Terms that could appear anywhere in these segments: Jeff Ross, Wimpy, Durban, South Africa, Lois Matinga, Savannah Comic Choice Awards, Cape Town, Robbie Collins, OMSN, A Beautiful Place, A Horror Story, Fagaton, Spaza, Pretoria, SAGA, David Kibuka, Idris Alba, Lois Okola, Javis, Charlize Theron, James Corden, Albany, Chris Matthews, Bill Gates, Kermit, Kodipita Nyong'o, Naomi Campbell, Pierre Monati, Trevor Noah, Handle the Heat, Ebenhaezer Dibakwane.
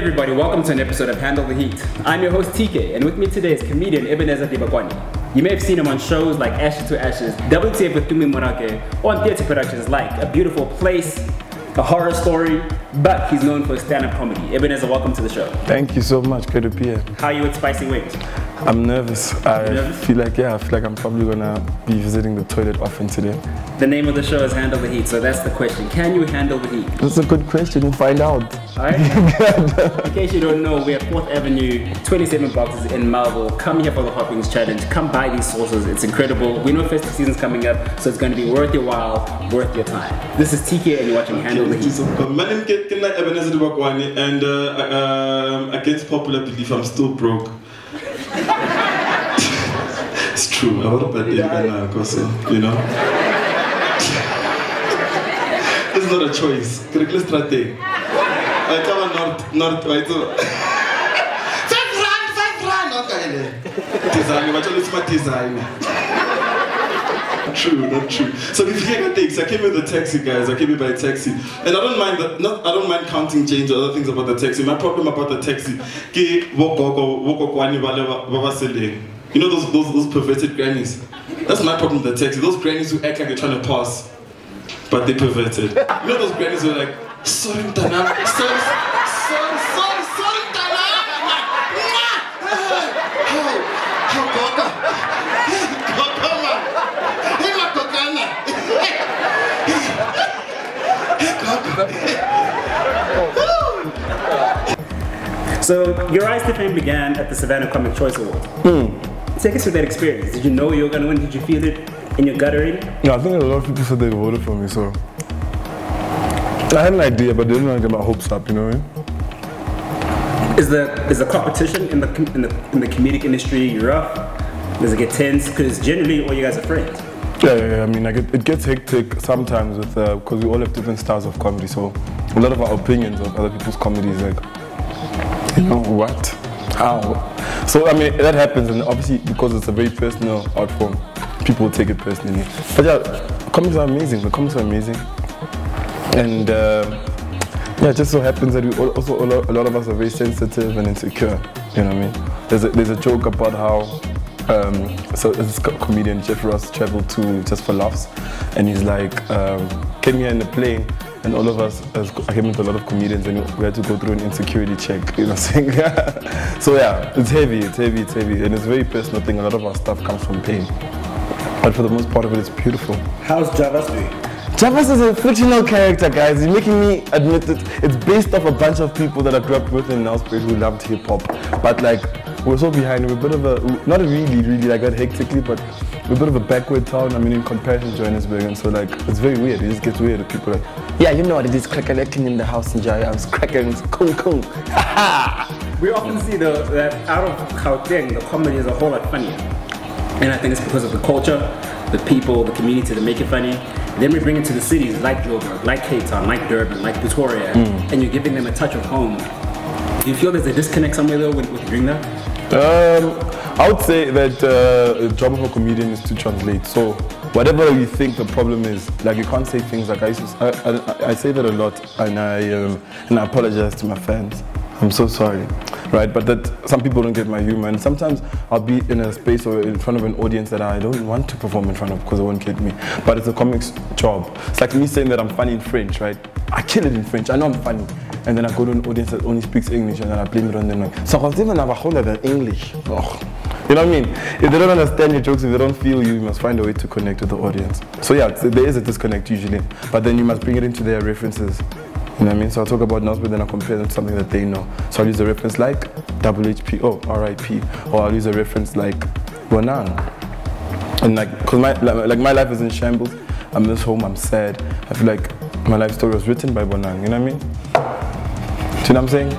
Hey everybody, welcome to an episode of Handle the Heat. I'm your host TK, and with me today is comedian Ebenhaezer Dibakwane. You may have seen him on shows like Ashes to Ashes, WTF with Tumi Morake, or on theatre productions like A Beautiful Place, A Horror Story, but he's known for stand-up comedy. Ebenhaezer, welcome to the show. Thank you so much, good to be here. How are you with Spicy Wings? I'm nervous. I feel like I'm probably gonna be visiting the toilet often today. The name of the show is Handle the Heat, so that's the question. Can you handle the heat? That's a good question, we'll find out. Alright? In case you don't know, we're 4th Avenue, 27 boxes in Marvel. Come here for the Hot Wings Challenge. Come buy these sauces, it's incredible. We know festive season's coming up, so it's gonna be worth your while, worth your time. This is TK and you're watching Handle the Heat. My name is Ebenhaezer Dibakwane, and against popular belief, I'm still broke. It's true. I want to pay now, also, you know. It's not a choice. Let's try it. I come on north. I do. Five rand. Okay. Design. But it's my design. True, not true. So if you get things, I came with a taxi, guys. I came by a taxi, and I don't mind that. Not I don't mind counting change or other things about the taxi. My problem about the taxi, ki walk, baba selling. You know those perverted grannies? That's my problem with the taxi. Those grannies who act like they're trying to pass, but they're perverted. You know those grannies who are like, sorry, Tana, sorry, Tana. So, your rise to fame began at the Savannah Comic Choice Awards. Take us through that experience. Did you know you were going to win? Did you feel it in your gut already? No, I think a lot of people said they voted for me, so I had an idea, but didn't want to get my hopes up, you know what I mean? Is the competition in the comedic industry rough? Does it get tense? Because generally, all you guys are friends. Yeah, I mean, like it gets hectic sometimes with because we all have different styles of comedy, so a lot of our opinions of other people's comedy is like, you know what? How? So, I mean, that happens, and obviously, because it's a very personal art form, people will take it personally. But yeah, comments are amazing. The comments are amazing. And yeah, it just so happens that we also, a lot of us are very sensitive and insecure. You know what I mean? There's a joke about how, so this comedian, Jeff Ross, traveled to just for laughs, and he's like, came here in the plane. And all of us, I came with a lot of comedians, and we had to go through an insecurity check, you know what I'm saying? So yeah, it's heavy, and it's a very personal thing. A lot of our stuff comes from pain. But for the most part of it, it's beautiful. How's Javis doing? Javis is a fictional character, guys. You're making me admit that it's based off a bunch of people that I grew up with in Nelspruit who loved hip-hop. But like, we're so behind, we're a bit of a, not really like that hectically, but we're a bit of a backward town, I mean, in comparison to Johannesburg, and so like, it's very weird, it just gets weird, and people are like, yeah, you know what it is, cracker acting in the house in Jaya, I was cracking, kung. We often see that out of Gauteng, the comedy is a whole lot funnier. And I think it's because of the culture, the people, the community that make it funny. Then we bring it to the cities like Joburg, like Cape Town, like Durban, like Pretoria, and you're giving them a touch of home. Do you feel there's a disconnect somewhere though when you bring that? I would say that the job of a comedian is to translate. So whatever you think the problem is, like you can't say things like I say that a lot, and I apologize to my fans. I'm so sorry, right? But that some people don't get my humor, and sometimes I'll be in a space or in front of an audience that I don't want to perform in front of because they won't get me. But it's a comic's job. It's like me saying that I'm funny in French, right? I kill it in French. I know I'm funny, and then I go to an audience that only speaks English, and then I blame it on them. Like, so I even have a whole other English. Oh. You know what I mean? If they don't understand your jokes, if they don't feel you, you must find a way to connect with the audience. So yeah, there is a disconnect usually, but then you must bring it into their references. You know what I mean? So I talk about Nelspruit, but then I compare them to something that they know. So I'll use a reference like WHPO, RIP, or I'll use a reference like Bonan. And like, cause my life is in shambles. I miss home, I'm sad. I feel like my life story was written by Bonan, you know what I mean? Do you know what I'm saying?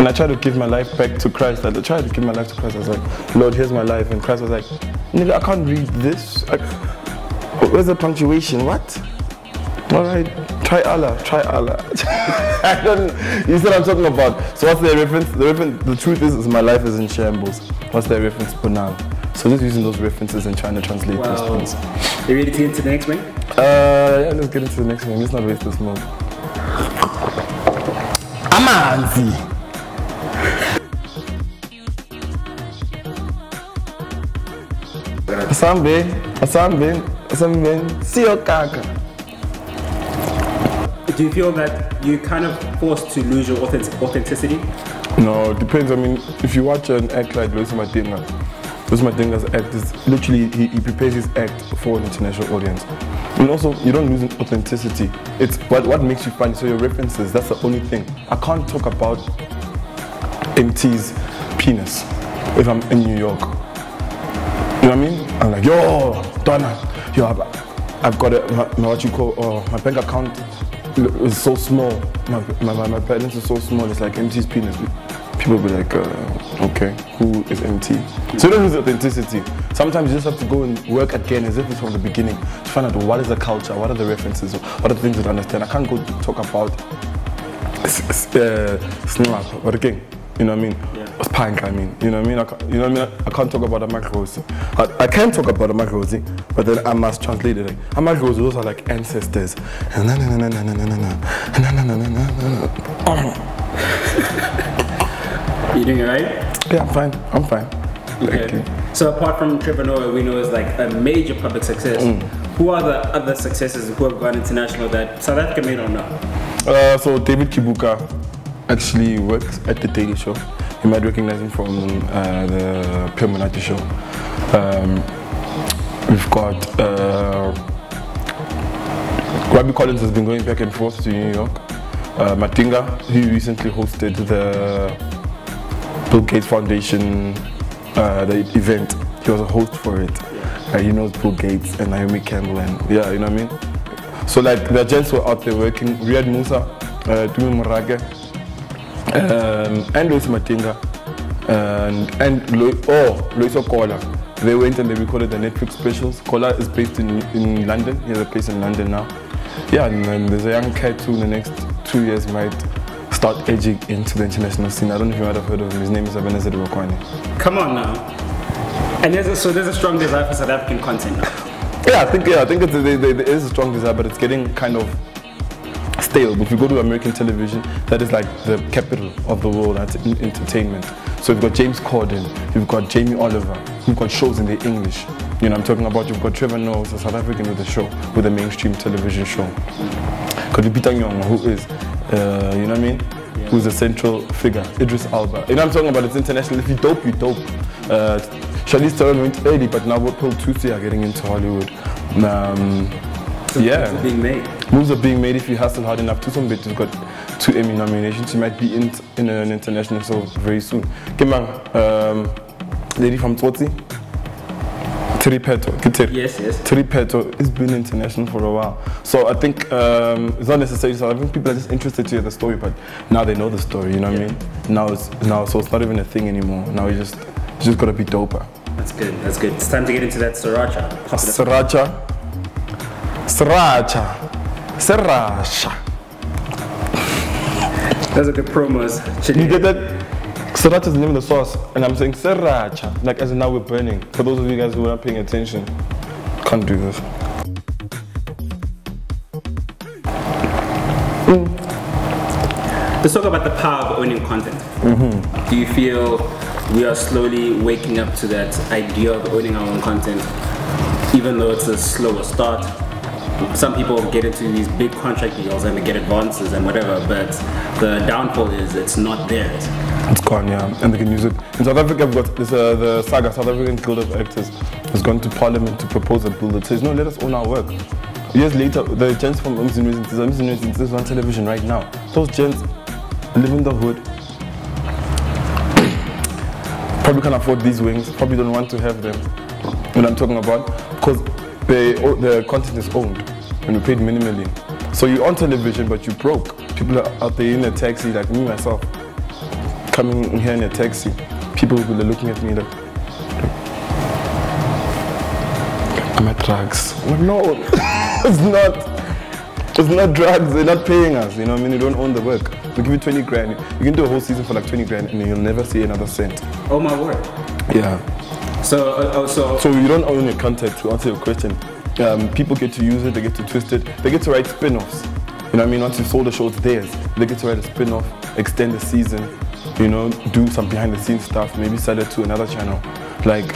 And I try to give my life back to Christ. I tried to give my life to Christ. I was like, Lord, here's my life. And Christ was like, nigga, I can't read this. Where's the punctuation? What? All right, try Allah. I don't know. You see what I'm talking about. So what's their reference? The truth is my life is in shambles. What's their reference for now? So just using those references and trying to translate those things. You ready to get into the next one? Yeah, let's get into the next one. Let's not waste this moment. Amanzi. Asambin, see your kaka. Do you feel that you're kind of forced to lose your authenticity? No, it depends. I mean, if you watch an act like Luis Martinez, act is literally, he prepares his act for an international audience. And also, you don't lose authenticity. It's what makes you funny, so your references, that's the only thing. I can't talk about MT's penis if I'm in New York. You know what I mean? I'm like, yo, Donna, yo, I've got a, what you call, my bank account is so small. My balance is so small, it's like MT's penis. People be like, okay, who is MT? So you don't lose authenticity. Sometimes you just have to go and work again as if it's from the beginning to find out what is the culture, what are the references, what are the things that I understand. I can't go talk about snap or again. You know what I mean? Yeah. Punk, I mean. You know what I mean? I can't talk about Amagrosi. I can talk about Amagrosi, but then I must translate it. Like, Amagrosi, those are like ancestors. You doing alright? Yeah, I'm fine. Okay. Okay. So apart from Trevor Noah, we know is like a major public success. Mm. Who are the other successes who have gone international that South Africa may not know? So David Kibuka actually works at the Daily Show. You might recognize him from the Pierre Monati Show. We've got Robbie Collins has been going back and forth to New York. Matinga, he recently hosted the Bill Gates Foundation, the event. He was a host for it. Yeah. He knows Bill Gates and Naomi Campbell, and yeah, you know what I mean? So like the gents were out there working. Riyad Musa, Tumi Morake, and Lois Matinga, Lois Okola. They went and they recorded the Netflix specials. Kola is based in London. He has a place in London now. Yeah, and there's a young cat who in the next 2 years might start edging into the international scene. I don't know if you might have heard of him. His name is Ebenhaezer Dibakwane. Come on now. And there's a strong desire for South African content now. Yeah, I think there is a strong desire, but it's getting kind of stale. If you go to American television, that is like the capital of the world at entertainment. So you've got James Corden, you've got Jamie Oliver, you've got shows in the English. You know, I'm talking about you've got Trevor Noah, a South African with a show, with a mainstream television show. Kodipita Nyong'o, who is you know what I mean? Yeah. Who's the central figure? Idris Alba. You know what I'm talking about? It's international. If you dope, you dope. Charlize Theron went early, but now Pearl Tusi are getting into Hollywood. So yeah. Moves are being made. Moves are being made if you hustle hard enough. Tusombeti's got 2 Emmy nominations. She might be in an international show very soon. Kemang, lady from Tsotsi. Tripeto. Yes. Tripeto has been international for a while. So I think it's not necessarily South African. People are just interested to hear the story, but now they know the story, you know what I mean? Now so it's not even a thing anymore. Now you just gotta be doper. That's good. It's time to get into that sriracha. Sriracha. Those are good promos. You get that? Sriracha is the name of the sauce, and I'm saying sriracha, like as in now we're burning. For those of you guys who are not paying attention, can't do this. Let's talk about the power of owning content. Mm-hmm. Do you feel we are slowly waking up to that idea of owning our own content, even though it's a slower start? Some people get into these big contract deals and they get advances and whatever, but the downfall is it's not theirs. It's gone, yeah, and they can use it. In South Africa, we've got this, the SAGA, South African Guild of Actors, has gone to Parliament to propose a bill that says, no, let us own our work. Years later, the gents from OMSN is on television right now. Those gents live in the hood, probably can't afford these wings, probably don't want to have them, what I'm talking about, because the content is owned and we paid minimally. So you're on television, but you're broke. People are out there in a taxi, like me, myself, coming in here in a taxi. People will be looking at me like, I'm at drugs. Well, no, it's not drugs. They're not paying us, you know what I mean? You don't own the work. We'll give you 20 grand. You can do a whole season for like 20 grand and you'll never see another cent. Oh my word. Yeah. So you don't own your content, to answer your question. People get to use it, they get to twist it, they get to write spin-offs. You know what I mean? Once you've sold the show, it's theirs. They get to write a spin-off, extend the season, you know, do some behind-the-scenes stuff, maybe sell it to another channel. Like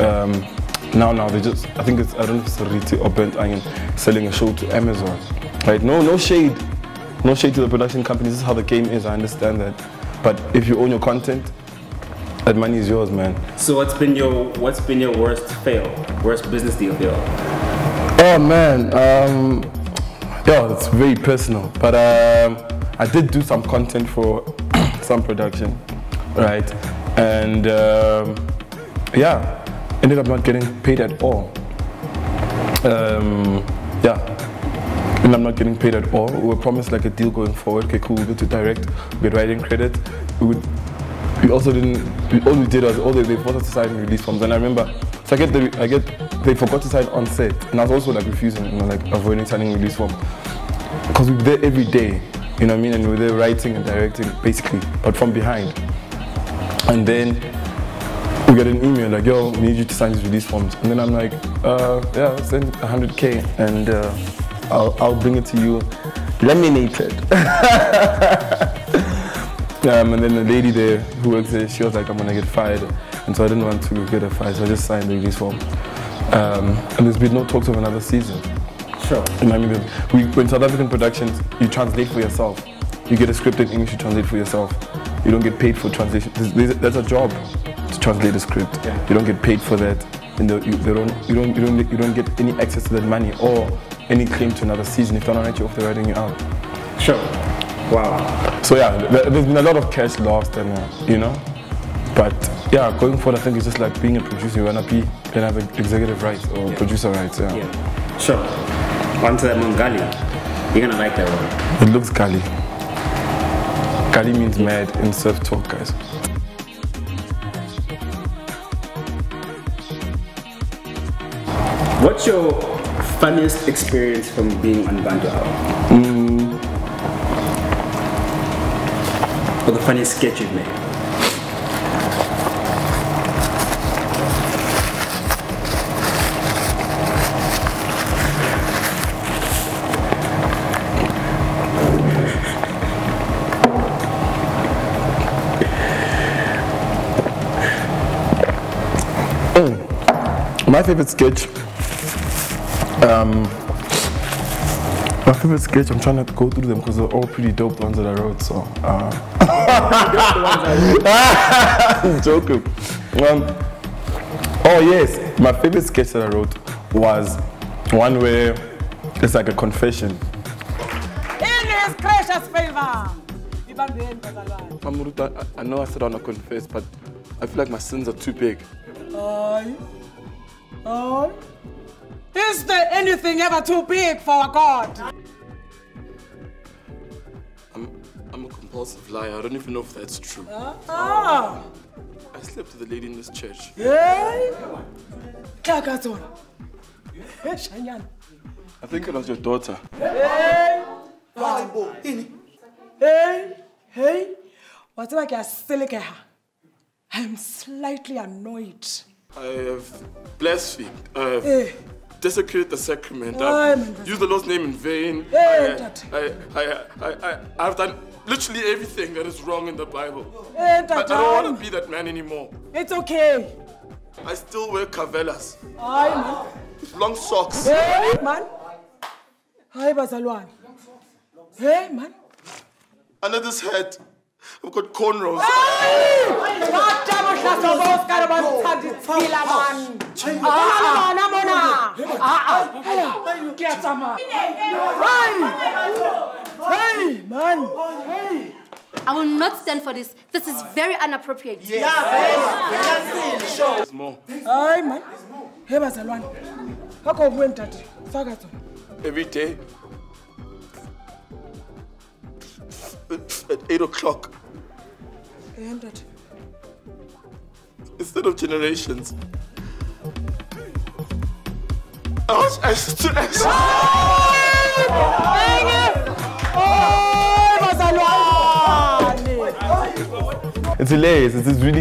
Now they just, I think it's, I don't know if it's Riti or Bent Onion selling a show to Amazon. Right? No shade. No shade to the production companies. This is how the game is. I understand that. But if you own your content, that money is yours, man. So what's been your worst fail? Worst business deal fail? Oh man, yeah, it's very personal. But I did do some content for some production, right? And yeah, ended up not getting paid at all. And I'm not getting paid at all. We were promised like a deal going forward. Okay, cool. We get to direct. We get writing credit. All we did was they forced us to sign release forms, and I remember. So they forgot to sign on set, and I was also like refusing, like avoiding signing release forms, because we were there every day, you know what I mean, and we were there writing and directing basically, but from behind. And then we get an email like, yo, we need you to sign these release forms, and then I'm like, yeah, send 100K, and I'll bring it to you laminated. And then the lady there who works there, she was like, I'm gonna get fired. And so I didn't want to get her fired, so I just signed the release form. And there's been no talks of another season. Sure. You know what I mean? When South African productions, you translate for yourself. You get a script in English, you translate for yourself. You don't get paid for translation. That's a job, to translate a script. Yeah. You don't get paid for that. And you don't get any access to that money or any claim to another season. If they don't write you off, they're writing you out. Sure. Wow. So yeah, there's been a lot of cash lost, and you know, but yeah, going forward, I think it's just like being a producer. You wanna be, you have executive rights or producer rights. Yeah. Sure. On to the Mungali. You're gonna like that one. It looks Gali. Gali means mad in surf talk, guys. What's your funniest experience from being on Bandura? Or the funniest sketch you've made? My favorite sketch, I'm trying to go through them because they're all pretty dope ones that I wrote, so. I'm joking. Oh yes, my favorite sketch that I wrote was one where it's like a confession. In His gracious favor. Mamuruta, I know I said I want to confess, but I feel like my sins are too big. Is there anything ever too big for a God? I'm a compulsive liar. I don't even know if that's true. I slept with a lady in this church. Yeah. I think it was your daughter. Hey. I'm slightly annoyed. I have blasphemed. I have desecrated the sacrament. I have used the Lord's name in vain. I have done literally everything that is wrong in the Bible. But I don't want to be that man anymore. It's okay. I still wear Cavellas. Long socks. Hey, man. Hi, Bazalwan. Hey, man. Under this hat, I've got cornrows. Hey, man. Hey. I will not stand for this. This is very inappropriate. Yeah, there's more. Hey, man. Hey, Bazalwan. How come we entered? Fagaton. Every day. At 8 o'clock. Instead of generations. I watch Ashes to Ashes. It's hilarious. It's really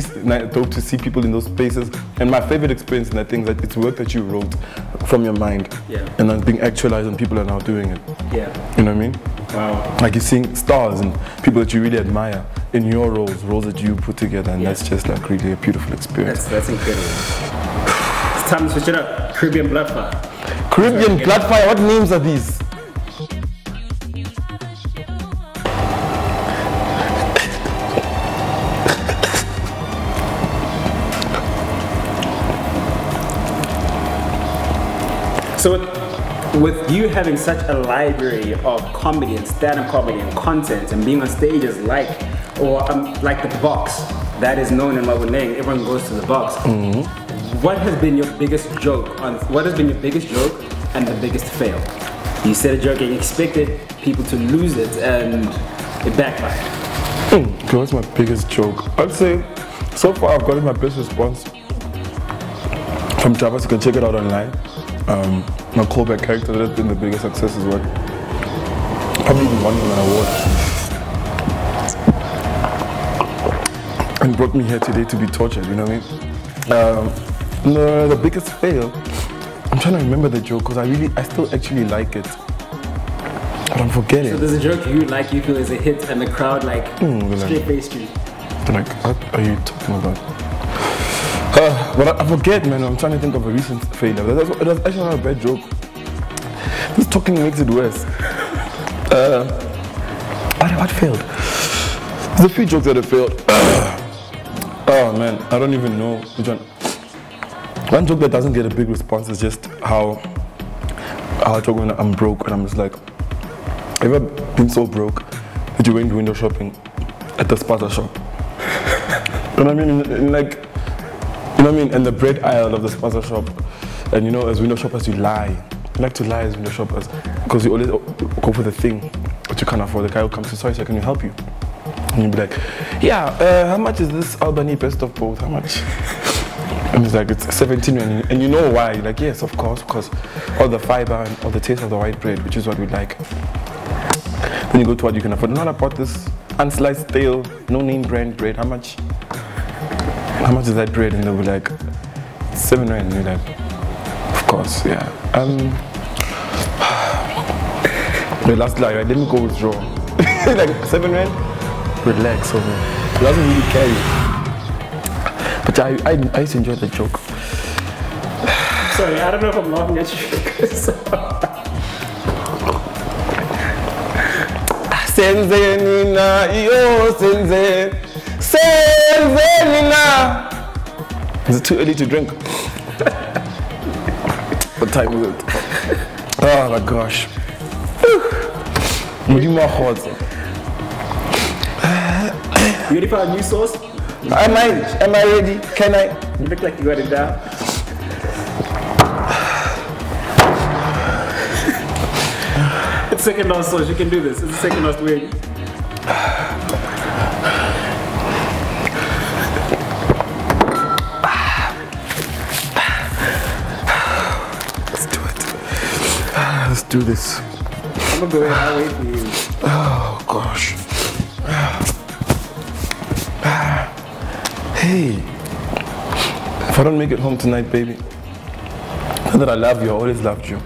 dope to see people in those spaces. And my favorite experience in that thing is that it's work that you wrote from your mind. Yeah. And then being actualized and people are now doing it. Yeah. You know what I mean? Wow. Like you're seeing stars and people that you really admire in your roles that you put together, and that's just like really a beautiful experience. That's incredible. Time to switch it up. Caribbean Bloodfire. Caribbean Bloodfire, what names are these? So with you having such a library of comedy and stand-up comedy and content and being on stage is like the box that is known in Maboneng, everyone goes to the box. What has been your biggest joke? And the biggest fail? You said a joke and you expected people to lose it and it backfired. What's my biggest joke? I'd say so far I've gotten my best response from Travis. You can check it out online. My callback character that has been the biggest success is what probably won an award and brought me here today to be tortured, you know what I mean? No, the biggest fail, I'm trying to remember the joke because I still actually like it, but I'm forgetting. So there's a joke you feel is a hit and the crowd like straight-faced you. Like, what are you talking about? But I forget, man. I'm trying to think of a recent failure. It was actually not a bad joke. This talking makes it worse. What failed? There's a few jokes that have failed. Oh man, I don't even know which one. One joke that doesn't get a big response is just how I talk when I'm broke, and I'm just like, have you ever been so broke that you went window shopping at the Spaza shop? You know what I mean? And the bread aisle of the sponsor shop. And you know, as window shoppers, you lie. You like to lie as window shoppers because you always go for the thing but you can't afford. The guy will come to you, sorry sir, can you help you? And you'll be like, yeah, how much is this Albany best of both? How much? And he's like, it's 17. And you know why? You're like, yes, of course, because all the fiber and all the taste of the white bread, which is what we like. Then you go to what you can afford. No, I bought this unsliced, stale, no name brand bread. How much? How much is that bread? And they'll be like, 7 rand. And you're like, of course, yeah. The last lie, right? Let me go withdraw. Like, 7 rand? Relax, over. It doesn't really carry. But I used to enjoy that joke. Sorry, I don't know if I'm laughing at you because... Senze nina, yo, senze. Is it too early to drink? What time is it? Oh my gosh. You ready for a new sauce? Am I ready? Can I? You look like you got it down. It's second last sauce, you can do this. It's the second last word. Do this. I'm gonna go ahead, I'll wait for you. Oh gosh. Hey, if I don't make it home tonight, baby, not that I love you, I always loved you.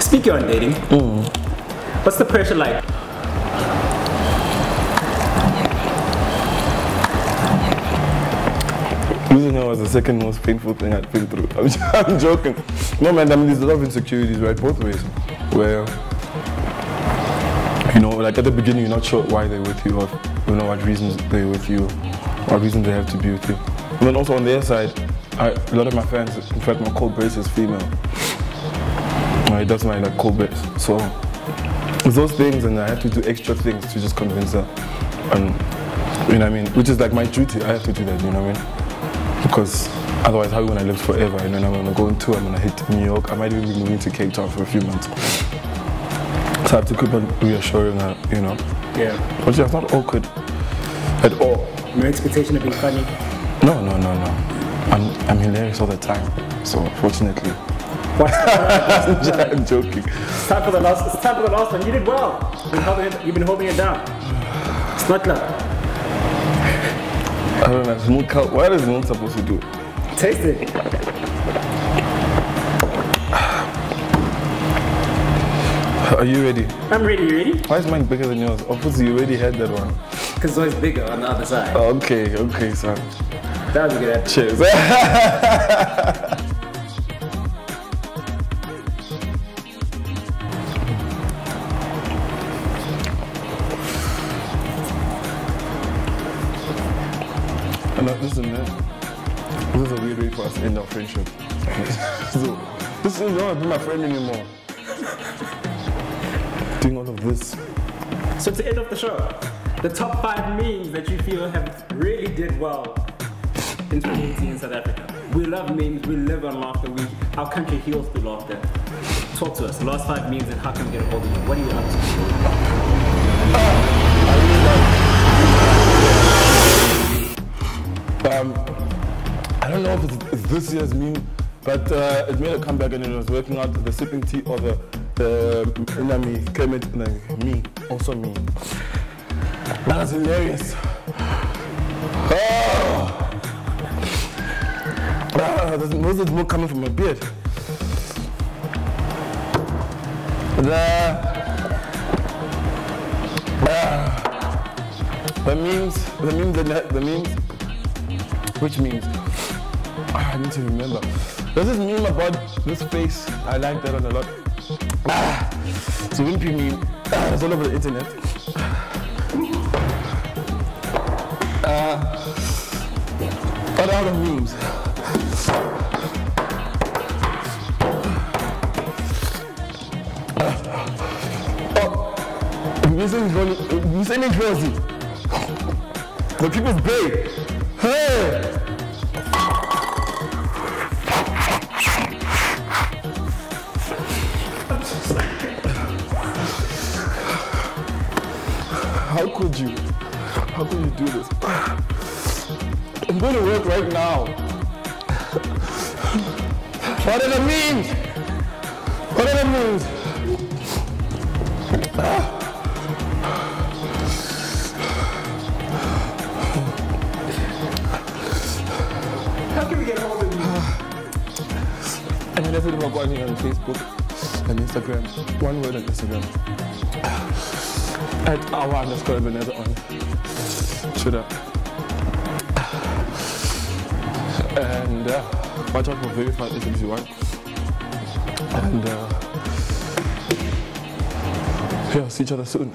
Speaking on dating, what's the pressure like? Losing her was the second most painful thing I'd been through. I'm joking. No man, I mean there's a lot of insecurities, right, both ways. Where, you know, like at the beginning you're not sure why they're with you or, you know, what reasons they're with you, what reason they have to be with you. And then also on their side, a lot of my fans, in fact my cold base is female. That's my like cold base. So, it's those things and I have to do extra things to just convince her. And, you know what I mean? Which is like my duty, I have to do that, you know what I mean? Because otherwise, how are we gonna live forever? And then I'm gonna go into, I'm gonna hit New York. I might even be moving to Cape Town for a few months. So I have to keep on reassuring her, you know. Yeah. But yeah, it's not awkward at all. No expectation of being funny? No. I'm hilarious all the time. So fortunately. I'm joking. It's time for the last one. You did well. You've been holding it down. It's not love. I don't know, what is milk supposed to do? Taste it. Are you ready? I'm ready, you ready? Why is mine bigger than yours? Obviously, you already had that one. Because it's always bigger on the other side. Oh, okay, okay, son. That was a good episode. Cheers. This is a weird way for us to end our friendship. So, this is not my friend anymore. Doing all of this. So to end off the show, the top 5 memes that you feel have really did well in 2018 in South Africa. We love memes, we live on laughter, our country heals through laughter. Talk to us, the last 5 memes and how can we get a hold of you? What are you up to? I don't know if it's this year's meme, but it made a comeback and it was working out the sipping tea or the Kermit and me, also me. That was hilarious. Oh. There's smoke coming from my beard. The memes. Which memes? I need to remember. There's this meme about this face. I like that one a lot. It's a Wimpy meme. It's all over the internet. What other memes? Missing Jozi. The people's babe. Hey! How could you do this? I'm going to work right now. What are the memes? What are the memes? How can we get hold of you? I'm going to put them up on here on Facebook and Instagram. One word on Instagram. At @our_Ebenhaezer on Twitter. And watch out for very fun issues if you want. And yeah, see each other soon.